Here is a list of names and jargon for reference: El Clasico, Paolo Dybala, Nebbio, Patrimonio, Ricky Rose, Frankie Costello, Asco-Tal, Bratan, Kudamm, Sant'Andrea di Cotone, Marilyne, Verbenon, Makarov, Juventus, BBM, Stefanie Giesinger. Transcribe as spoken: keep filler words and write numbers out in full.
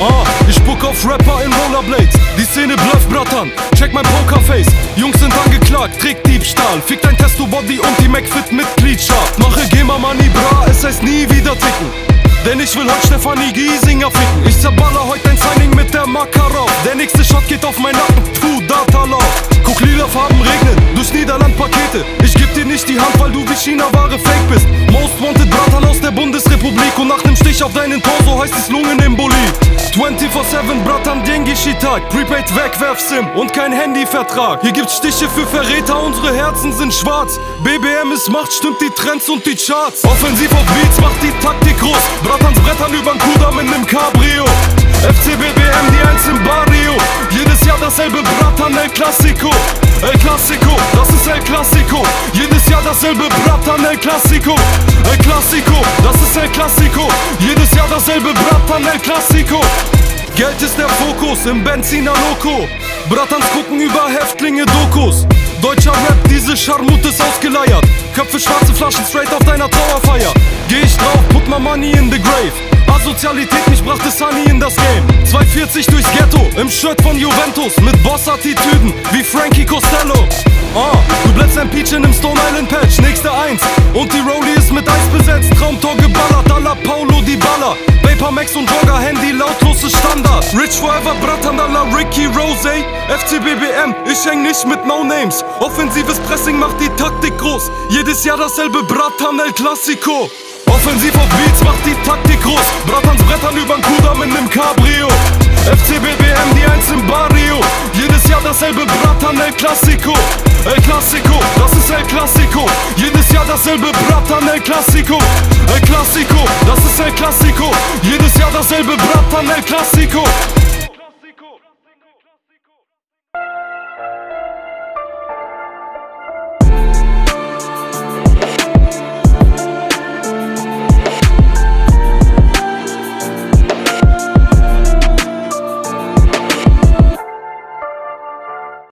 Ah, ich spuck auf Rapper in Rollerblades. Die Szene blufft, Bratan, check mein Pokerface. Jungs sind angeklagt, trägt Diebstahl. Fick dein Testo-Body und die McFit-Mitgliedschaft. Mache GEMA-Money, bra, es heißt nie wieder ticken. Denn ich will heute Stefanie Giesinger ficken. Ich zerballer heute ein Signing mit der Makarov. Der nächste Shot geht auf meinen Nacken, tu Data Love. Guck, lila Farben regnen, durch Niederland Pakete. Ich geb dir nicht die Hand, weil du wie China-Ware fake bist. Most wanted Bratan aus der Bundesrepublik. Und nach dem Stich auf deinen Torso heißt es Lungenembolie. vierundzwanzig sieben Bratan, Dengi Shitag. Prepaid Wegwerf-Sim und kein Handyvertrag. Hier gibt's Stiche für Verräter, unsere Herzen sind schwarz. B B M ist Macht, stimmt die Trends und die Charts. Offensiv auf Beats, macht die Taktik groß. Bratans Brettern übern Kudamm in nem Cabrio. F C B B M, die Eins im Barrio. Jedes Jahr dasselbe Bratan, El Clasico. El Clasico, das ist El Clasico. Jedes Jahr dasselbe Bratan, El Clasico. El Clasico, das ist El Clasico. Jedes Jahr dasselbe Bratan, El Clasico. Geld ist der Fokus im Benziner Loco. Bratans gucken über Häftlinge Dokus. Deutscher Rap, diese Scharmut ist ausgeleiert. Köpfe, schwarze Flaschen, straight auf deiner Trauerfeier. Geh ich drauf, put my money in the grave. Asozialität, mich brachte Sunny in das Game. zwei vierzig durchs Ghetto, im Shirt von Juventus. Mit Boss-Attitüden, wie Frankie Costello. Ah, du blätst ein Peach in einem Stone Island Patch, nächste Eins. Und die Rollie ist mit Eis besetzt, Traumtor geballert, à la Paolo Dybala. Max und Jogger, Handy, lautloses Standard. Rich Forever, Bratan à la Ricky Rose. F C B B M, ich häng nicht mit No-Names. Offensives Pressing macht die Taktik groß. Jedes Jahr dasselbe Bratan, El Clasico. Offensiv auf Beats macht die Taktik groß. Bratans Brettern übern Kudamm in nem Cabrio. F C B B M, die Eins im Barrio. Jedes Jahr dasselbe Bratan, El Clasico. El Clasico, das ist El Clasico. Jedes Jahr dasselbe Bratan, El Clasico. El Clasico, das ist El Clasico. Jedes Jahr dasselbe Bratan, El Clasico.